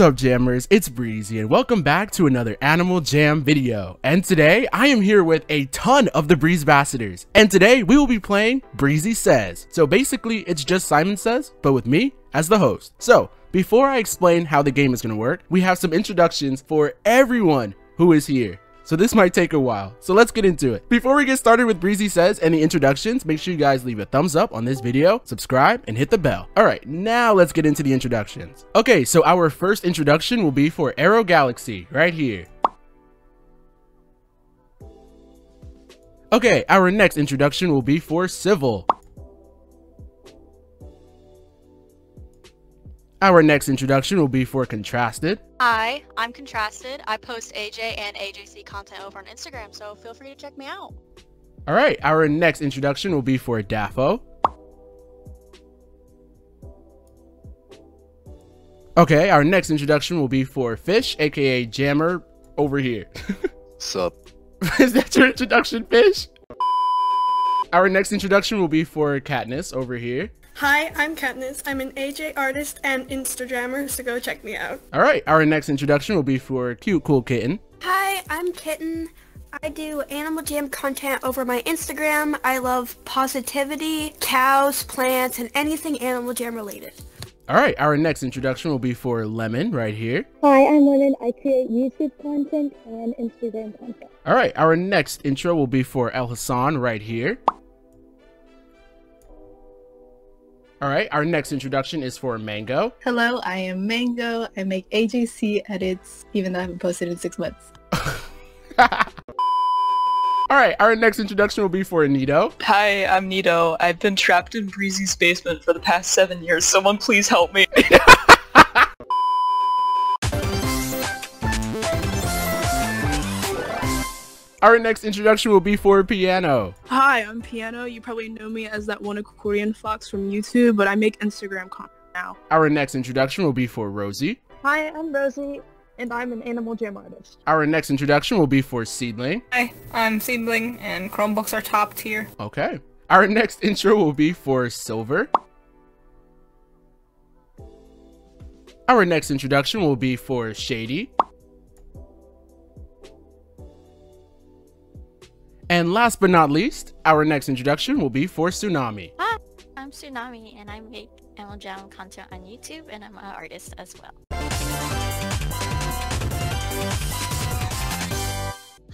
What's up, Jammers? It's Breezy and welcome back to another Animal Jam video. And today I am here with a ton of the Breezebassadors, and today we will be playing Breezy Says. So basically it's just Simon Says, but with me as the host. So before I explain how the game is going to work, we have some introductions for everyone who is here. So this might take a while, so let's get into it. Before we get started with Breezy Says and the introductions, make sure you guys leave a thumbs up on this video, subscribe, and hit the bell. All right, now let's get into the introductions. Okay, so our first introduction will be for Aerogalaxy, right here. Okay, our next introduction will be for Civil. Our next introduction will be for Contrasted. Hi, I'm Contrasted. I post AJ and AJC content over on Instagram, so feel free to check me out. All right, our next introduction will be for Daffo. Okay, our next introduction will be for Fish, aka Jammer, over here. Sup? Is that your introduction, Fish? Our next introduction will be for Katniss, over here. Hi, I'm Katniss. I'm an AJ artist and Instagrammer, so go check me out. All right, our next introduction will be for Cute Cool Kitten. Hi, I'm Kitten. I do Animal Jam content over my Instagram. I love positivity, cows, plants, and anything Animal Jam related. All right, our next introduction will be for Lemon, right here. Hi, I'm Lemon. I create YouTube content and Instagram content. All right, our next intro will be for Lhasan, right here. All right, our next introduction is for M4ngo. Hello, I am M4ngo. I make AJC edits, even though I haven't posted in 6 months. All right, our next introduction will be for Nido. Hi, I'm Nido. I've been trapped in Breezy's basement for the past 7 years. Someone please help me. Our next introduction will be for P1anos. Hi, I'm P1anos. You probably know me as that one Aquarian Fox from YouTube, but I make Instagram content now. Our next introduction will be for Rosie. Hi, I'm Rosie, and I'm an Animal Jam artist. Our next introduction will be for Seedling. Hi, I'm Seedling, and Chromebooks are top tier. Okay. Our next intro will be for Silver. Our next introduction will be for Shady. And last but not least, our next introduction will be for Tsunami. Hi, I'm Tsunami, and I make Animal Jam content on YouTube, and I'm an artist as well.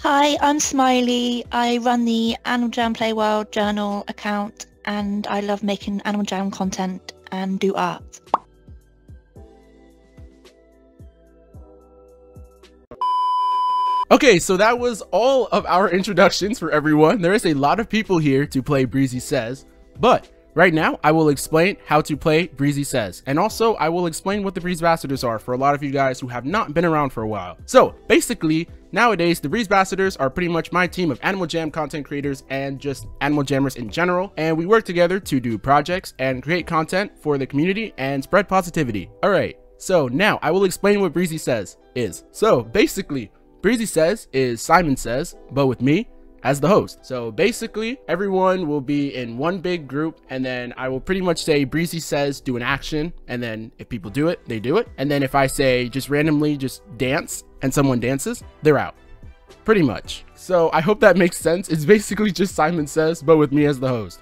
Hi, I'm Smiley. I run the Animal Jam Play World Journal account, and I love making Animal Jam content and do art. Okay, so that was all of our introductions for everyone. There is a lot of people here to play Breezy Says, but right now I will explain how to play Breezy Says, and also I will explain what the Breezebassadors are for a lot of you guys who have not been around for a while. So basically, nowadays the Breezebassadors are pretty much my team of Animal Jam content creators and just Animal Jammers in general, and we work together to do projects and create content for the community and spread positivity. All right, so now I will explain what Breezy Says is. So basically, Breezy Says is Simon Says, but with me as the host. So basically, everyone will be in one big group, and then I will pretty much say Breezy Says do an action, and then if people do it, they do it. And then if I say just randomly just dance and someone dances, they're out. Pretty much. So I hope that makes sense. It's basically just Simon Says, but with me as the host.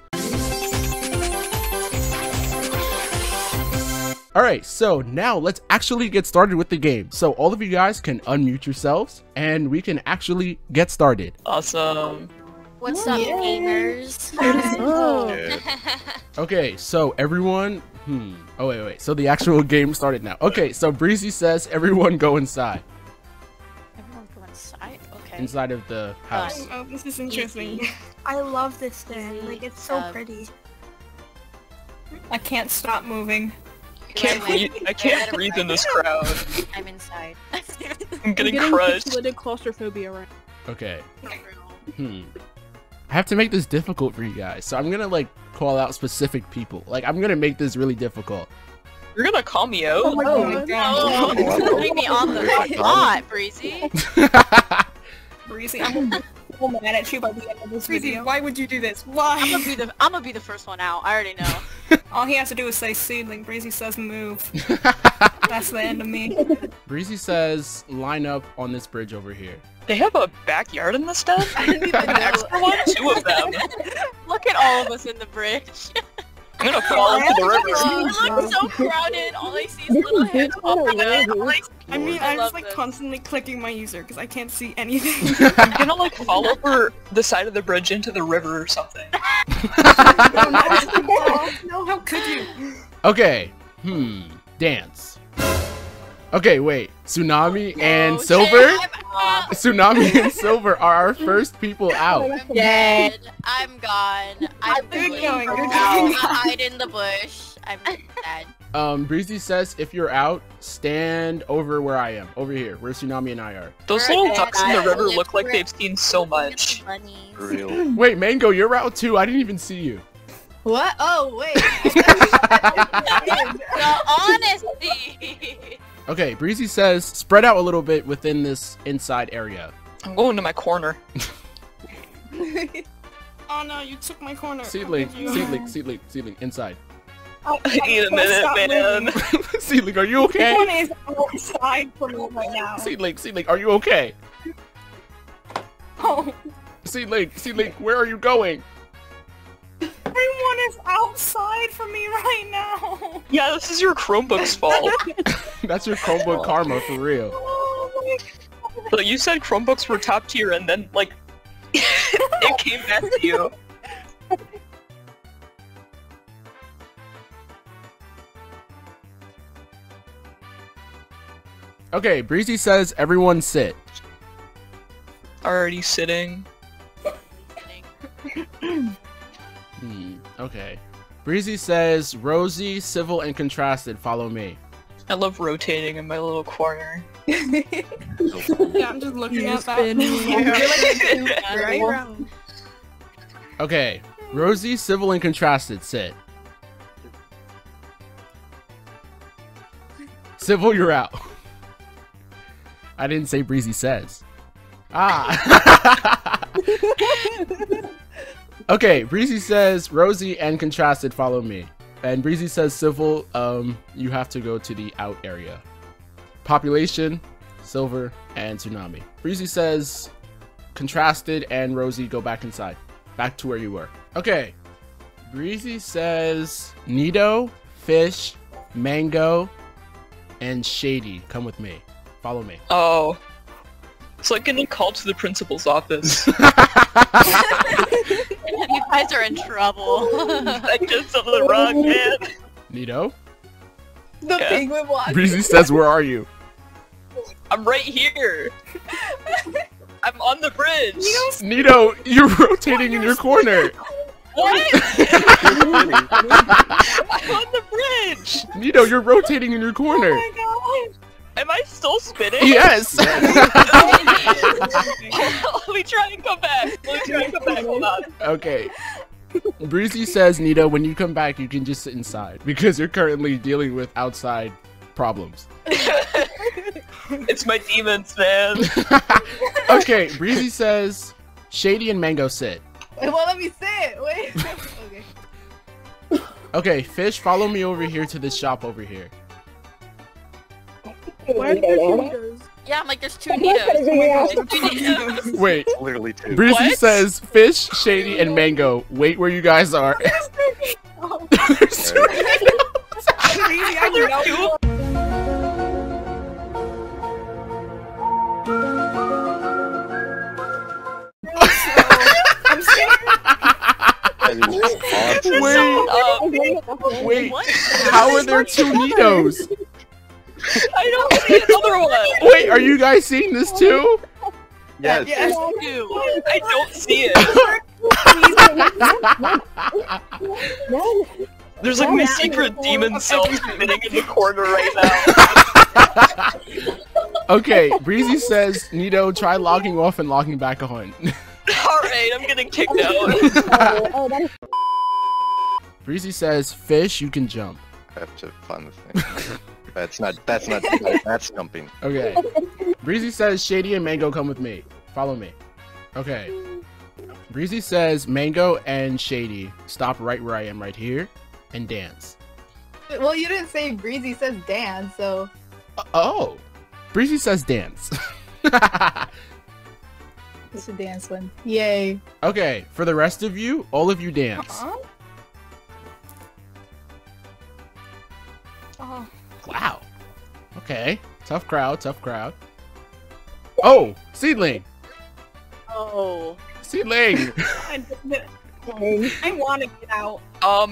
Alright, so now let's actually get started with the game. So all of you guys can unmute yourselves and we can actually get started. Awesome. What's up, gamers? Okay, so everyone, oh wait, so the actual game started now. Okay, so Breezy Says everyone go inside. Everyone go inside? Okay. Inside of the house. Oh, this is interesting. I love this thing, like it's so pretty. I can't stop moving. I can't breathe in this crowd. I'm inside. I'm getting crushed. Political claustrophobia right now. Okay. I have to make this difficult for you guys, so I'm gonna like call out specific people. Like I'm gonna make this really difficult. You're gonna call me out? Oh my god! Putting me on the spot, Breezy. Breezy, I'm gonna be so mad at you by the end of this video. Why would you do this? Why? I'm gonna be the first one out. I already know. All he has to do is say Seedling. Breezy says move. That's the end of me. Breezy says, line up on this bridge over here. They have a backyard in this stuff? I didn't even know. Extra one? Two of them. Look at all of us in the bridge. I'm gonna fall into the river. It looks so crowded. All I see is little heads popping out. I mean, I'm just like constantly clicking my user because I can't see anything. I'm gonna like fall over the side of the bridge into the river or something. No, how could you? Okay. Dance. Okay, wait. Tsunami and Silver? Tsunami and Silver are our first people out. I'm dead. I'm gone. I'm going. I hide in the bush. I'm dead. Breezy says if you're out, stand over where I am. Over here, where Tsunami and I are. Those little ducks in the river look like they've seen so much. Real. Wait, Mango, you're out too. I didn't even see you. What? Oh, wait. Honesty. Okay, Breezy says spread out a little bit within this inside area. I'm going to my corner. Oh no, you took my corner. Seedling, inside. Oh, need a minute, man. Seedling, are you okay? Everyone is outside for me right now. Seedling, are you okay? Oh. Seedling, where are you going? Everyone is outside for me right now. Yeah, this is your Chromebook's fault. That's your Chromebook karma, for real. Oh my God. So you said Chromebooks were top tier, and then like it came back to you. Okay, Breezy says everyone sit. Already sitting. Okay. Breezy says Rosie, Civil, and Contrasted follow me. I love rotating in my little corner. Yeah, I'm just looking at that. Okay. Rosie, Civil, and Contrasted sit. Civil, you're out. I didn't say Breezy says. Ah. Okay, Breezy says Rosie and Contrasted follow me. And Breezy says Civil, you have to go to the out area. Population, Silver, and Tsunami. Breezy says Contrasted and Rosie go back inside. Back to where you were. Okay. Breezy says Nido, Fish, Mango, and Shady come with me. Follow me. Oh. It's like getting called to the principal's office. You guys are in trouble. I did something wrong, man. Nido? The penguin walk. Breezy says, where are you? I'm right here. I'm on the bridge. Nido, you're rotating in your corner. What? I'm on the bridge. Nido, you're rotating in your corner. Oh my God. Am I still spinning? Yes! Let me try and come back. Hold on. Okay. Breezy says, Nido, when you come back, you can just sit inside because you're currently dealing with outside problems. It's my demons, man. Okay, Breezy says, Shady and Mango sit. It won't let me sit. Wait. Okay. Okay, Fish, follow me over here to this shop over here. Why are there two Nidos? Yeah, I'm like, there's two Nidos. Wait, literally two. Breezy says, Fish, Shady, and Mango. Wait where you guys are. There's two Nidos. Wait. How are there two Nidos? I don't see another one! Wait, are you guys seeing this too? Yes. Yes, I do. I don't see it. There's like my secret demon self sitting in the corner right now. Okay, Breezy says, Nido, try logging off and logging back on. Alright, I'm getting kicked out. Breezy says, Fish, you can jump. I have to find the thing. That's jumping. Okay. Breezy says, Shady and Mango come with me. Follow me. Okay. Breezy says, Mango and Shady, stop right where I am right here and dance. Well, you didn't say Breezy says dance, so. Oh, Breezy says dance. It's a dance one. Yay. Okay, for the rest of you, all of you dance. Oh. Wow. Okay. Tough crowd, tough crowd. Oh, Seedling. Oh. Seedling. I want to get out.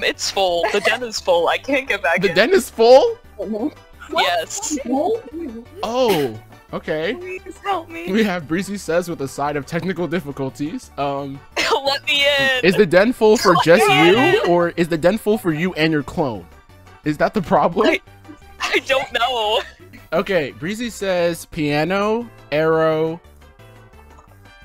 It's full. The den is full. I can't get back in. The den is full? Yes. Oh. Okay. Please help me. We have Breezy Says with a side of technical difficulties. Let me in. Is the den full for just you, or is the den full for you and your clone? Is that the problem? I don't know. Okay, Breezy Says piano, arrow,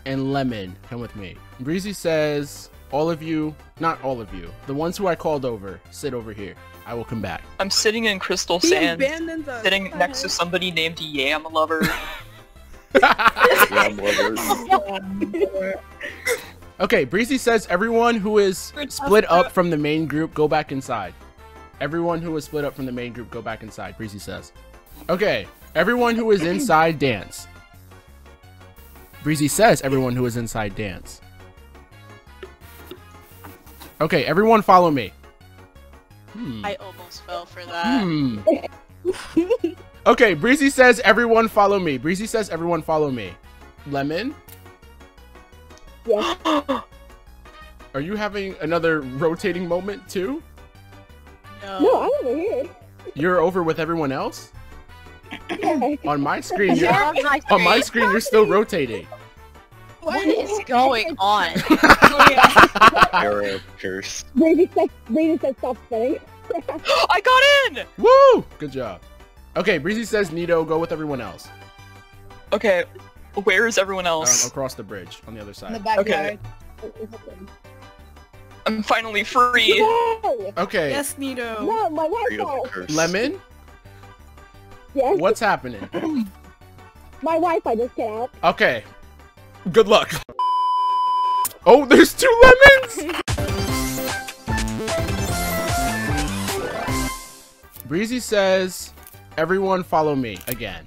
and lemon. Come with me. Breezy says all of you, not all of you, the ones who I called over, sit over here. I will come back. I'm sitting in crystal sand, sitting next to somebody named Yam Lover. Yam Lover. Okay, Breezy says everyone who is split up from the main group, go back inside. Everyone who is split up from the main group, go back inside, Breezy says. Okay, everyone who is inside, dance. Breezy says everyone who is inside, dance. Okay, everyone follow me. I almost fell for that. Okay, Breezy says everyone follow me. Breezy says everyone follow me. Lemon? Yeah. Are you having another rotating moment too? No. No, I'm over here. You're over with everyone else? On my screen, you're on my screen, you're still rotating. What is going on? Arrow curse. Breezy says stop spinning. I got in! Woo! Good job. Okay, Breezy says Nido, go with everyone else. Okay, where is everyone else? Across the bridge, on the other side. In the backyard. Okay. I'm finally free. Yay! Okay. Yes, Nido. No, my Wi-Fi. Curse. Lemon? Yes. What's happening? My Wi-Fi just got out. Okay. Good luck. Oh, there's 2 lemons! Breezy says, everyone follow me again.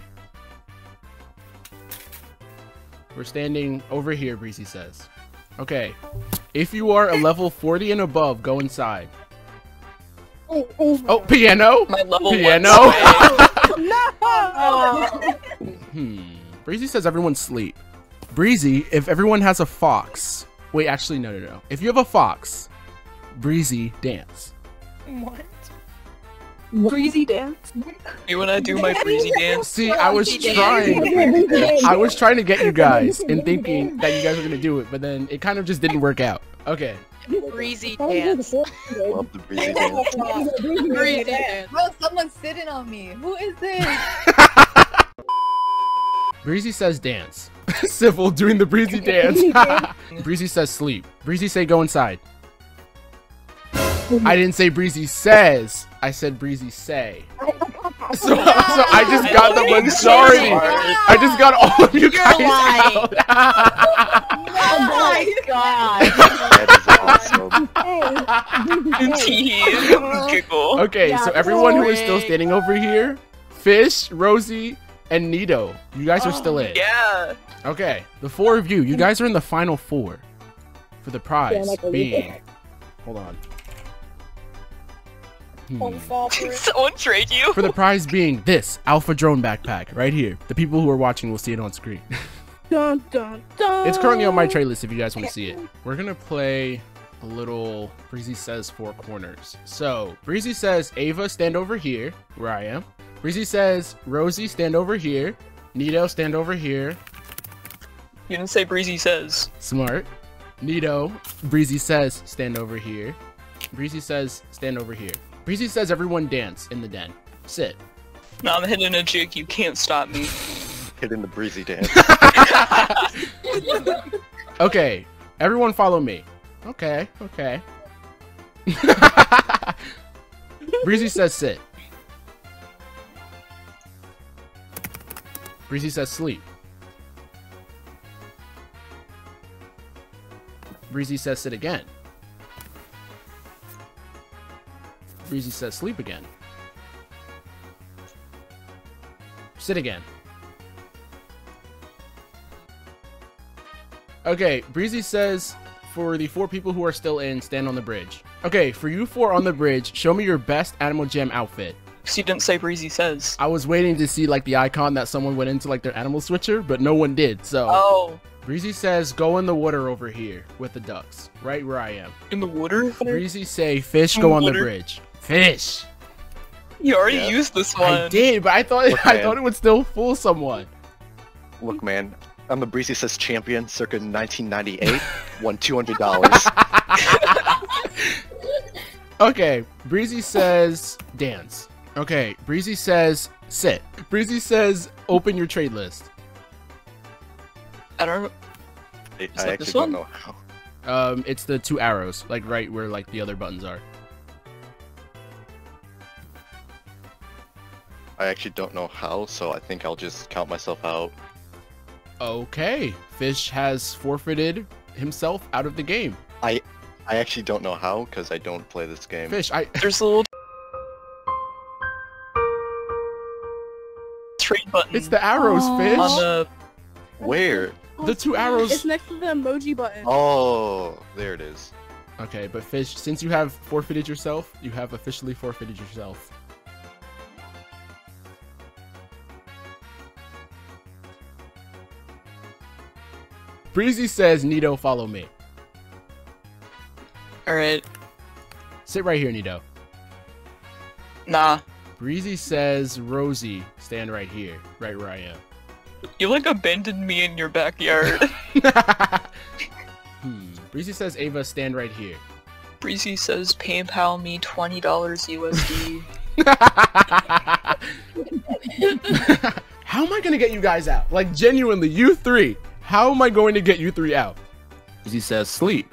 We're standing over here, Breezy says. Okay. If you are a level 40 and above, go inside. Oh, piano? My level piano? No! Breezy says everyone sleep. Breezy, if everyone has a fox. Wait, actually, no. If you have a fox, Breezy dance. What? Breezy dance? You wanna do my Breezy dance? See, I was trying to get you guys and thinking that you guys were gonna do it, but then it kind of just didn't work out. Okay. Breezy dance. Love the Breezy dance. Breezy dance. Bro, someone's sitting on me. Who is this? Breezy says dance. Civil doing the Breezy dance. Breezy says sleep. Breezy say go inside. I didn't say Breezy says. I said Breezy say. So I just got the majority. I just got all of you guys out. Oh my god. That is awesome. Okay, so everyone who is still standing over here, Fish, Rosie, and Nido, you guys are still in. Yeah. Okay, the 4 of you. You guys are in the final 4 for the prize being. Hold on. Someone trade you for the prize being this Alpha Drone Backpack right here. The people who are watching will see it on screen. Dun, dun, dun. It's currently on my tray list if you guys want to see it. We're gonna play a little Breezy Says 4 Corners. So Breezy says Ava, stand over here where I am. Breezy says, Rosie, stand over here. Nido, stand over here. You didn't say Breezy says. Smart. Nido, Breezy says, stand over here. Breezy says, stand over here. Breezy says, everyone dance in the den. Sit. No, I'm hitting a jig. You can't stop me. Hitting the Breezy dance. Okay, everyone follow me. Okay. Breezy says, sit. Breezy says sleep. Breezy says sit again. Breezy says sleep again. Sit again. Okay, Breezy says, for the four people who are still in, stand on the bridge. Okay, for you four on the bridge, show me your best Animal Jam outfit. You didn't say Breezy says. I was waiting to see like the icon that someone went into like their animal switcher, but no one did, so. Oh. Breezy says, go in the water over here with the ducks, right where I am. In the water? Breezy say, fish, go on the bridge. Fish. You already used this one. I did, but I thought it would still fool someone. Look, man, I'm the Breezy Says champion circa 1998, won $200. Okay, Breezy says, dance. Okay, Breezy says, sit. Breezy says, open your trade list. I don't. I actually don't know how. It's the two arrows, like right where like the other buttons are. I actually don't know how, so I think I'll just count myself out. Okay, Fish has forfeited himself out of the game. I actually don't know how because I don't play this game. Fish, there's a little trade button. It's the arrows, Fish. On the... Where? The two arrows. It's next to the emoji button. Oh, there it is. Okay, but Fish, since you have forfeited yourself, you have officially forfeited yourself. Breezy says, Nido, follow me. Alright. Sit right here, Nido. Nah. Breezy says, Rosie, stand right here, right where I am. You like abandoned me in your backyard. Breezy says, Ava, stand right here. Breezy says, PayPal me $20 USD. How am I gonna get you guys out? Like, genuinely, you three. How am I going to get you three out? Breezy says, sleep.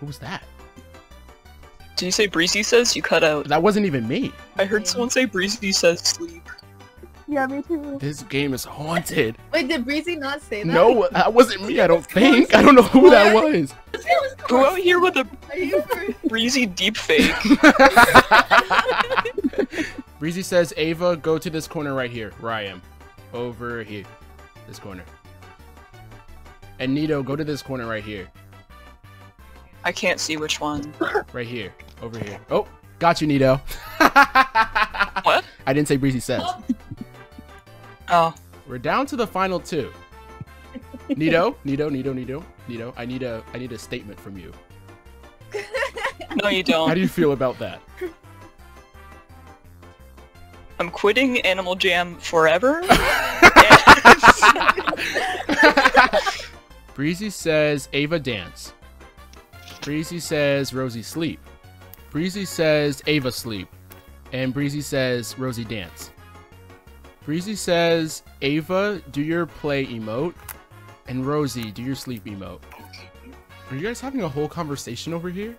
Who was that? Did you say Breezy says? You cut out. That wasn't even me. I heard someone say Breezy says sleep. Yeah, me too. This game is haunted. Wait, did Breezy not say that? No, that wasn't me, I don't think. I don't know who that was. Go out here with a Breezy deepfake. Breezy says, Ava, go to this corner right here, where I am. Over here. This corner. And Nido, go to this corner right here. I can't see which one. Right here. Over here. Oh, got you, Nido. What? I didn't say Breezy says. Oh. We're down to the final two. Nido, I need a statement from you. No, you don't. How do you feel about that? I'm quitting Animal Jam forever. Breezy says, Ava, dance. Breezy says, Rosie, sleep. Breezy says, Ava, sleep. And Breezy says, Rosie, dance. Breezy says, Ava, do your play emote. And Rosie, do your sleep emote. Are you guys having a whole conversation over here?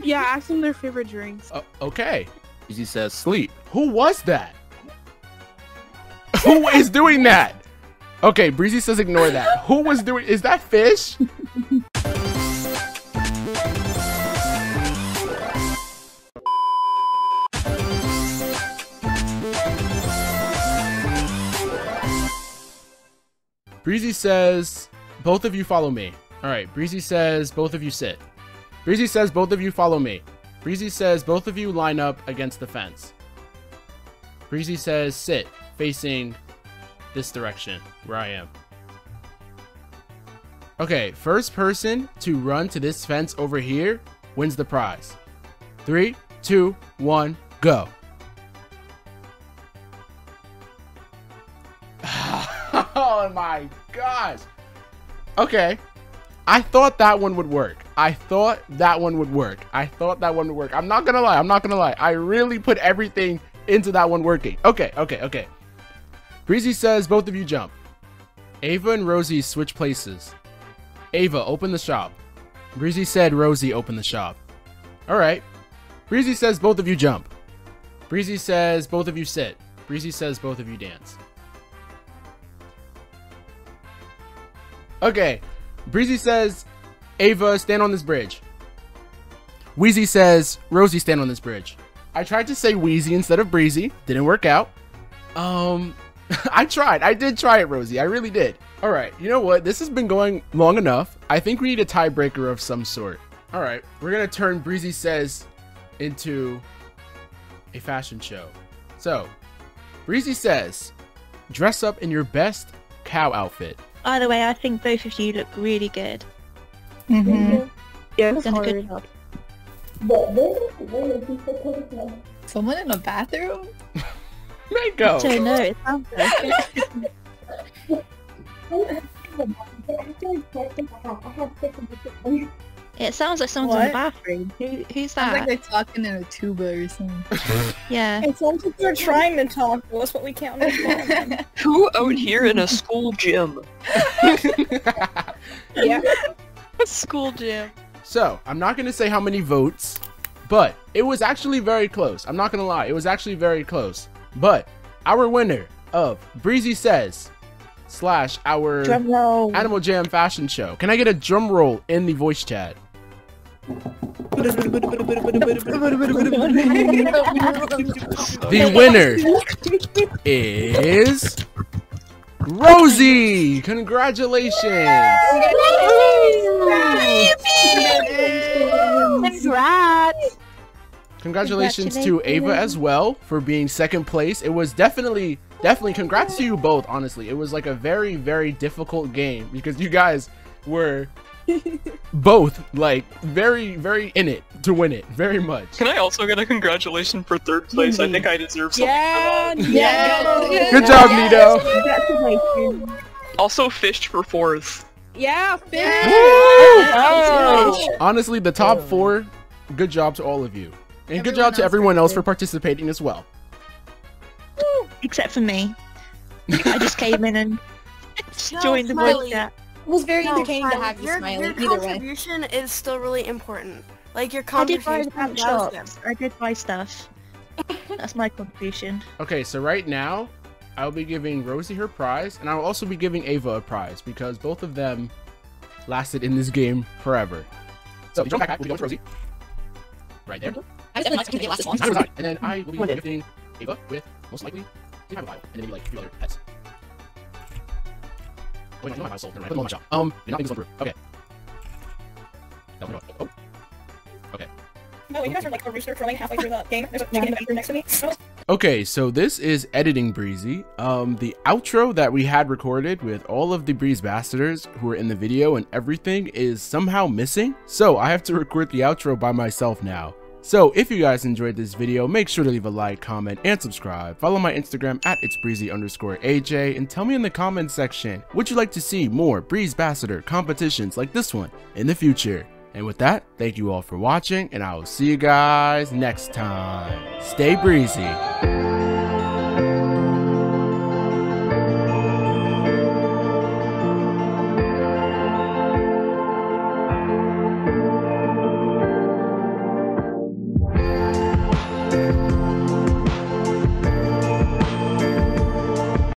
Yeah, ask them their favorite drinks. Okay. Breezy says, sleep. Who was that? Who is doing that? Okay, Breezy says ignore that. Who was doing... Is that Fish? Breezy says, both of you follow me. Alright, Breezy says, both of you sit. Breezy says, both of you follow me. Breezy says, both of you line up against the fence. Breezy says, sit, facing this direction, where I am. Okay, first person to run to this fence over here wins the prize. 3, 2, 1, go. Oh my gosh. Okay. I thought that one would work. I'm not gonna lie. I really put everything into that one working. Okay. Breezy says, both of you jump. Ava and Rosie switch places. Ava, open the shop. Breezy said, Rosie, open the shop. Alright. Breezy says, both of you jump. Breezy says, both of you sit. Breezy says, both of you dance. Okay. Breezy says, Ava, stand on this bridge. Wheezy says, Rosie, stand on this bridge. I tried to say Wheezy instead of Breezy. Didn't work out. I tried. I did try it, Rosie. I really did. All right. You know what? This has been going long enough. I think we need a tiebreaker of some sort. All right. We're going to turn Breezy Says into a fashion show. So, Breezy Says, dress up in your best cow outfit. By the way, I think both of you look really good. Mm-hmm. Yeah, you've done a good job. Someone in a bathroom? Mango. I don't know. It sounds like it sounds like someone's in the bathroom. Who's that? Sounds like they're talking in a tuba or something. Yeah. It sounds like they're trying to talk. Well, that's what we count on. Who out here in a school gym? Yeah. A school gym. So I'm not gonna say how many votes, but it was actually very close. I'm not gonna lie. It was actually very close. But our winner of Breezy Says / our Animal Jam fashion show. Can I get a drum roll in the voice chat? The winner is Rosie. Congratulations. Congrats. Congratulations to Ava as well for being second place. It was definitely congrats to you both, honestly. It was like a very, very difficult game because you guys were both like very, very in it to win it, very much. Can I also get a congratulations for third place? I think I deserve something for that. Yeah. Good job, Nido. Also fished for fourth. Yeah, fish. Oh. Honestly, the top four, good job to all of you. And everyone good job to everyone else for participating as well. Except for me. I just came in and joined the voice chat. It was very entertaining to have you, Smiley. Your contribution is still really important. Like, your contribution... I did buy stuff. That's my contribution. Okay, so right now, I'll be giving Rosie her prize, and I'll also be giving Ava a prize, because both of them lasted in this game forever. So, jump back, we'll go to Rosie. Right there. I just didn't think it lasted long. And then I will be gifting Ava with, most likely, the Bible, and maybe like a few other pets. Wait, no, my Bible sold. Never mind. Put them on my shop. Did not think this one through. Okay. That one. Oh. Okay. No, you guys are like a rooster crowing halfway through the game. There's a chicken in the bedroom next to me. Okay, so this is editing Breezy. The outro that we had recorded with all of the Breezebassadors who were in the video and everything is somehow missing. So I have to record the outro by myself now. So if you guys enjoyed this video, make sure to leave a like, comment, and subscribe. Follow my Instagram at itsbreezy_AJ and tell me in the comments section, would you like to see more Breezebassador competitions like this one in the future? And with that, thank you all for watching, and I will see you guys next time. Stay breezy.